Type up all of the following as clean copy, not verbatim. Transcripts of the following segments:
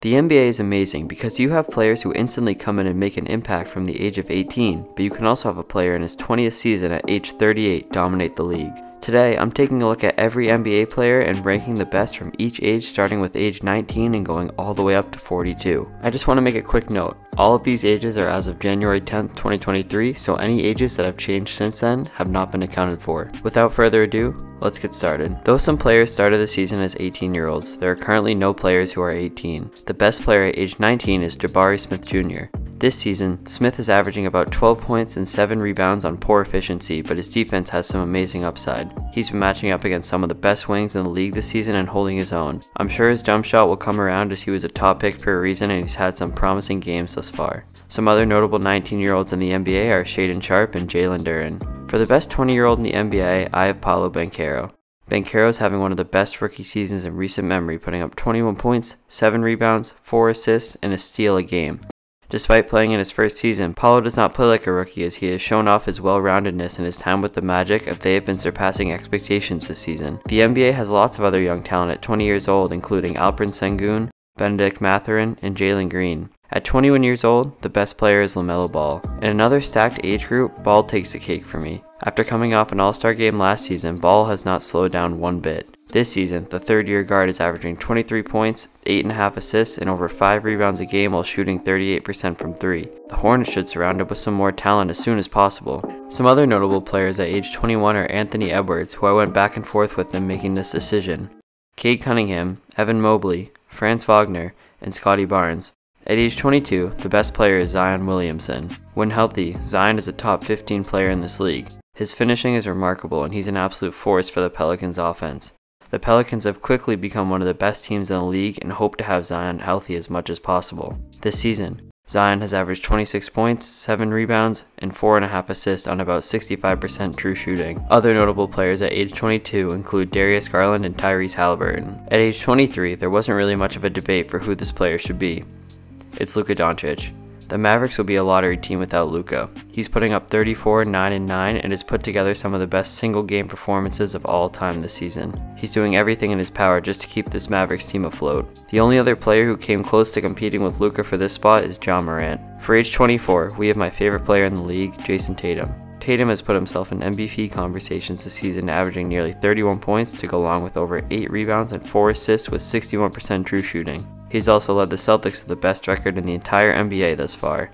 The NBA is amazing because you have players who instantly come in and make an impact from the age of 18, but you can also have a player in his 20th season at age 38 dominate the league. Today, I'm taking a look at every NBA player and ranking the best from each age, starting with age 19 and going all the way up to 42. I just want to make a quick note, all of these ages are as of January 10th, 2023, so any ages that have changed since then have not been accounted for. Without further ado, let's get started. Though some players started the season as 18-year-olds, there are currently no players who are 18. The best player at age 19 is Jabari Smith Jr. This season, Smith is averaging about 12 points and 7 rebounds on poor efficiency, but his defense has some amazing upside. He's been matching up against some of the best wings in the league this season and holding his own. I'm sure his jump shot will come around as he was a top pick for a reason and he's had some promising games thus far. Some other notable 19-year-olds in the NBA are Shaden Sharpe and Jalen Duren. For the best 20-year-old in the NBA, I have Paolo Banchero. Banchero is having one of the best rookie seasons in recent memory, putting up 21 points, 7 rebounds, 4 assists, and a steal a game. Despite playing in his first season, Paolo does not play like a rookie as he has shown off his well-roundedness in his time with the Magic, as they have been surpassing expectations this season. The NBA has lots of other young talent at 20 years old, including Alperen Sengun, Benedict Mathurin, and Jalen Green. At 21 years old, the best player is LaMelo Ball. In another stacked age group, Ball takes the cake for me. After coming off an all-star game last season, Ball has not slowed down one bit. This season, the third-year guard is averaging 23 points, 8.5 assists, and over 5 rebounds a game while shooting 38% from 3. The Hornets should surround it with some more talent as soon as possible. Some other notable players at age 21 are Anthony Edwards, who I went back and forth with in making this decision, Cade Cunningham, Evan Mobley, Franz Wagner, and Scotty Barnes. At age 22, the best player is Zion Williamson. When healthy, Zion is a top 15 player in this league. His finishing is remarkable and he's an absolute force for the Pelicans offense. The Pelicans have quickly become one of the best teams in the league and hope to have Zion healthy as much as possible. This season, Zion has averaged 26 points, 7 rebounds, and 4.5 assists on about 65% true shooting. Other notable players at age 22 include Darius Garland and Tyrese Halliburton. At age 23, there wasn't really much of a debate for who this player should be. It's Luka Doncic. The Mavericks will be a lottery team without Luka. He's putting up 34, 9, and 9 and has put together some of the best single-game performances of all time this season. He's doing everything in his power just to keep this Mavericks team afloat. The only other player who came close to competing with Luka for this spot is Ja Morant. For age 24, we have my favorite player in the league, Jayson Tatum. Tatum has put himself in MVP conversations this season, averaging nearly 31 points to go along with over 8 rebounds and 4 assists with 61% true shooting. He's also led the Celtics to the best record in the entire NBA thus far.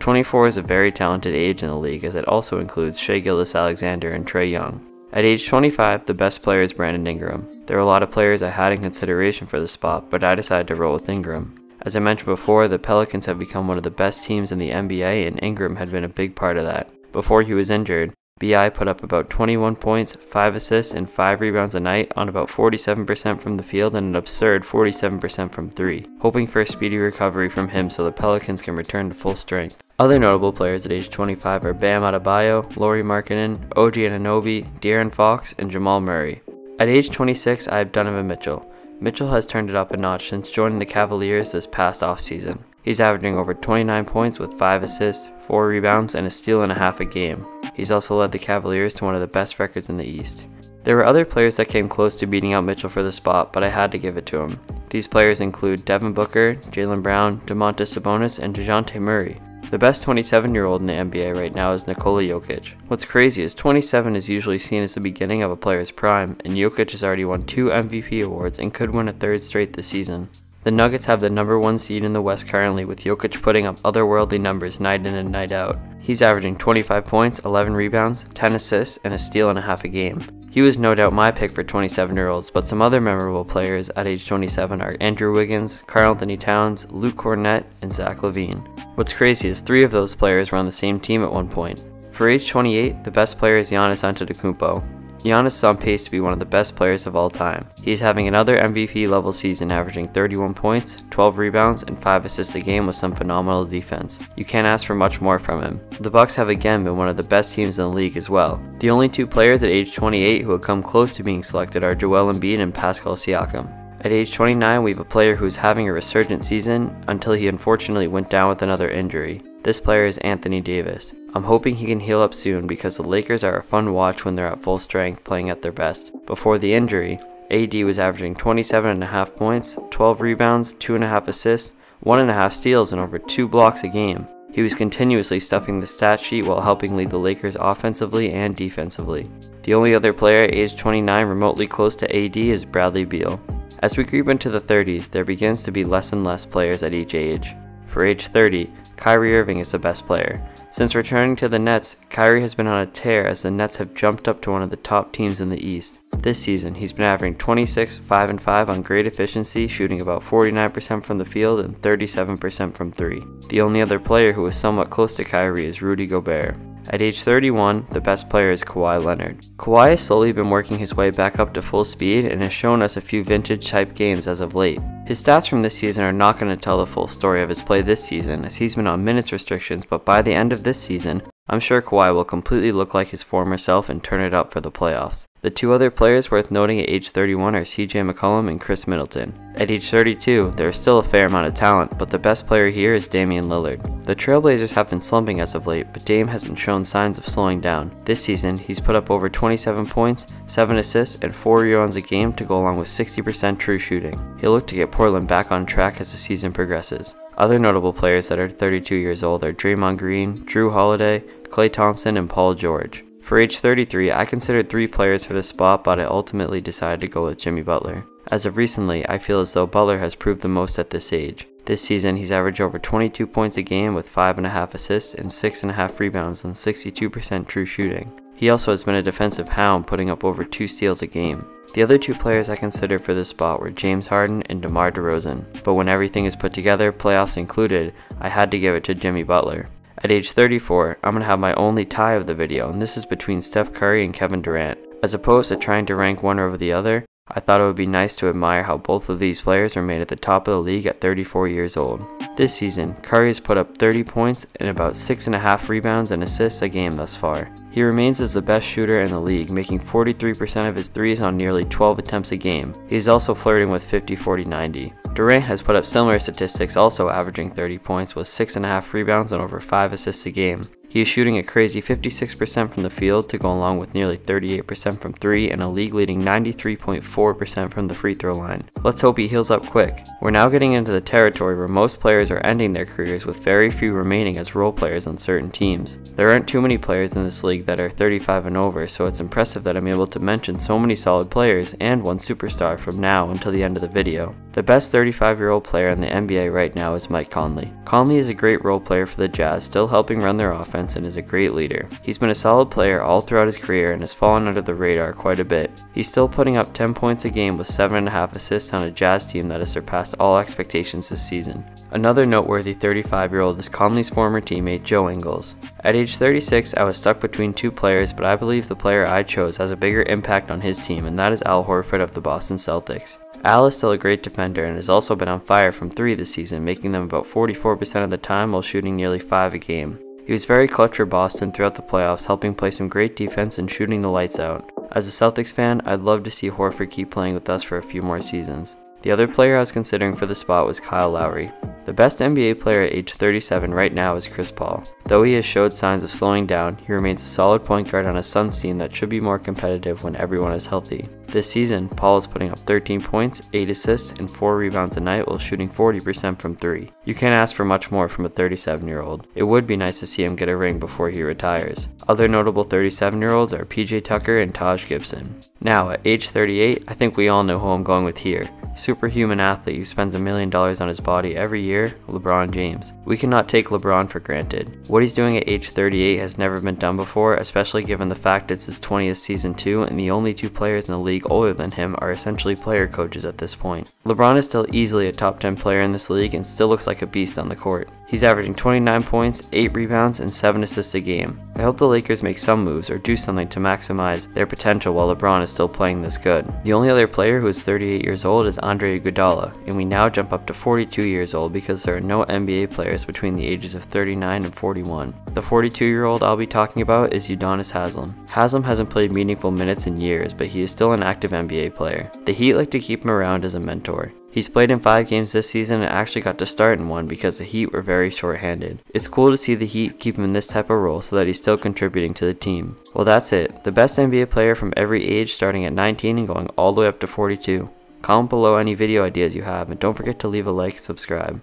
24 is a very talented age in the league as it also includes Shai Gilgeous-Alexander and Trae Young. At age 25, the best player is Brandon Ingram. There were a lot of players I had in consideration for this spot, but I decided to roll with Ingram. As I mentioned before, the Pelicans have become one of the best teams in the NBA and Ingram had been a big part of that. Before he was injured, B.I. put up about 21 points, 5 assists, and 5 rebounds a night on about 47% from the field and an absurd 47% from 3, hoping for a speedy recovery from him so the Pelicans can return to full strength. Other notable players at age 25 are Bam Adebayo, Lauri Markkanen, OG Anunoby, De'Aaron Fox, and Jamal Murray. At age 26, I have Donovan Mitchell. Mitchell has turned it up a notch since joining the Cavaliers this past offseason. He's averaging over 29 points with 5 assists, 4 rebounds, and a steal and a half a game. He's also led the Cavaliers to one of the best records in the East. There were other players that came close to beating out Mitchell for the spot, but I had to give it to him. These players include Devin Booker, Jaylen Brown, Domantas Sabonis, and DeJounte Murray. The best 27-year-old in the NBA right now is Nikola Jokic. What's crazy is 27 is usually seen as the beginning of a player's prime, and Jokic has already won 2 MVP awards and could win a 3rd straight this season. The Nuggets have the #1 seed in the West currently, with Jokic putting up otherworldly numbers night in and night out. He's averaging 25 points, 11 rebounds, 10 assists, and a steal and a half a game. He was no doubt my pick for 27-year-olds, but some other memorable players at age 27 are Andrew Wiggins, Karl Anthony Towns, Luke Cornett, and Zach LaVine. What's crazy is 3 of those players were on the same team at one point. For age 28, the best player is Giannis Antetokounmpo. Giannis is on pace to be one of the best players of all time. He is having another MVP-level season, averaging 31 points, 12 rebounds, and 5 assists a game with some phenomenal defense. You can't ask for much more from him. The Bucks have again been one of the best teams in the league as well. The only 2 players at age 28 who have come close to being selected are Joel Embiid and Pascal Siakam. At age 29, we have a player who is having a resurgent season until he unfortunately went down with another injury. This player is Anthony Davis. I'm hoping he can heal up soon because the Lakers are a fun watch when they're at full strength playing at their best. Before the injury, AD was averaging 27.5 points, 12 rebounds, 2.5 assists, 1.5 steals, and over 2 blocks a game. He was continuously stuffing the stat sheet while helping lead the Lakers offensively and defensively. The only other player aged 29 remotely close to AD is Bradley Beal. As we creep into the 30s, there begins to be less and less players at each age. For age 30, Kyrie Irving is the best player. Since returning to the Nets, Kyrie has been on a tear as the Nets have jumped up to one of the top teams in the East. This season, he's been averaging 26, 5, and 5 on great efficiency, shooting about 49% from the field and 37% from 3. The only other player who is somewhat close to Kyrie is Rudy Gobert. At age 31, the best player is Kawhi Leonard. Kawhi has slowly been working his way back up to full speed and has shown us a few vintage-type games as of late. His stats from this season are not going to tell the full story of his play this season, as he's been on minutes restrictions, but by the end of this season, I'm sure Kawhi will completely look like his former self and turn it up for the playoffs. The two other players worth noting at age 31 are CJ McCollum and Chris Middleton. At age 32, there is still a fair amount of talent, but the best player here is Damian Lillard. The Trailblazers have been slumping as of late, but Dame hasn't shown signs of slowing down. This season, he's put up over 27 points, 7 assists, and 4 rebounds a game to go along with 60% true shooting. He'll look to get Portland back on track as the season progresses. Other notable players that are 32 years old are Draymond Green, Drew Holiday, Klay Thompson, and Paul George. For age 33, I considered 3 players for this spot, but I ultimately decided to go with Jimmy Butler. As of recently, I feel as though Butler has proved the most at this age. This season, he's averaged over 22 points a game with 5.5 assists and 6.5 rebounds on 62% true shooting. He also has been a defensive hound, putting up over 2 steals a game. The other 2 players I considered for this spot were James Harden and DeMar DeRozan, but when everything is put together, playoffs included, I had to give it to Jimmy Butler. At age 34, I'm going to have my only tie of the video, and this is between Steph Curry and Kevin Durant. As opposed to trying to rank one over the other, I thought it would be nice to admire how both of these players remained at the top of the league at 34 years old. This season, Curry has put up 30 points and about 6.5 rebounds and assists a game thus far. He remains as the best shooter in the league, making 43% of his threes on nearly 12 attempts a game. He's also flirting with 50-40-90. Durant has put up similar statistics, also averaging 30 points with 6.5 rebounds and over 5 assists a game. He is shooting a crazy 56% from the field to go along with nearly 38% from 3 and a league-leading 93.4% from the free throw line. Let's hope he heals up quick. We're now getting into the territory where most players are ending their careers with very few remaining as role players on certain teams. There aren't too many players in this league that are 35 and over, so it's impressive that I'm able to mention so many solid players and one superstar from now until the end of the video. The best 35-year-old player in the NBA right now is Mike Conley. Conley is a great role player for the Jazz, still helping run their offense, and is a great leader. He's been a solid player all throughout his career and has fallen under the radar quite a bit. He's still putting up 10 points a game with 7.5 assists on a Jazz team that has surpassed all expectations this season. Another noteworthy 35-year-old is Conley's former teammate Joe Ingles. At age 36, I was stuck between 2 players, but I believe the player I chose has a bigger impact on his team, and that is Al Horford of the Boston Celtics. Al is still a great defender and has also been on fire from 3 this season, making them about 44% of the time while shooting nearly 5 a game. He was very clutch for Boston throughout the playoffs, helping play some great defense and shooting the lights out. As a Celtics fan, I'd love to see Horford keep playing with us for a few more seasons. The other player I was considering for the spot was Kyle Lowry. The best NBA player at age 37 right now is Chris Paul. Though he has showed signs of slowing down, he remains a solid point guard on a Suns team that should be more competitive when everyone is healthy. This season, Paul is putting up 13 points, 8 assists, and 4 rebounds a night while shooting 40% from 3. You can't ask for much more from a 37-year-old. It would be nice to see him get a ring before he retires. Other notable 37-year-olds are PJ Tucker and Taj Gibson. Now, at age 38, I think we all know who I'm going with here. Superhuman athlete who spends $1 million on his body every year, LeBron James. We cannot take LeBron for granted. What he's doing at age 38 has never been done before, especially given the fact it's his 20th season too, and the only 2 players in the league older than him are essentially player coaches at this point. LeBron is still easily a top 10 player in this league and still looks like a beast on the court. He's averaging 29 points, 8 rebounds, and 7 assists a game. I hope the Lakers make some moves or do something to maximize their potential while LeBron is still playing this good. The only other player who is 38 years old is Andre Iguodala, and we now jump up to 42 years old because there are no NBA players between the ages of 39 and 41. The 42-year-old I'll be talking about is Udonis Haslem. Haslem hasn't played meaningful minutes in years, but he is still an active NBA player. The Heat like to keep him around as a mentor. He's played in 5 games this season and actually got to start in one because the Heat were very short-handed. It's cool to see the Heat keep him in this type of role so that he's still contributing to the team. Well, that's it. The best NBA player from every age, starting at 19 and going all the way up to 42. Comment below any video ideas you have, and don't forget to leave a like and subscribe.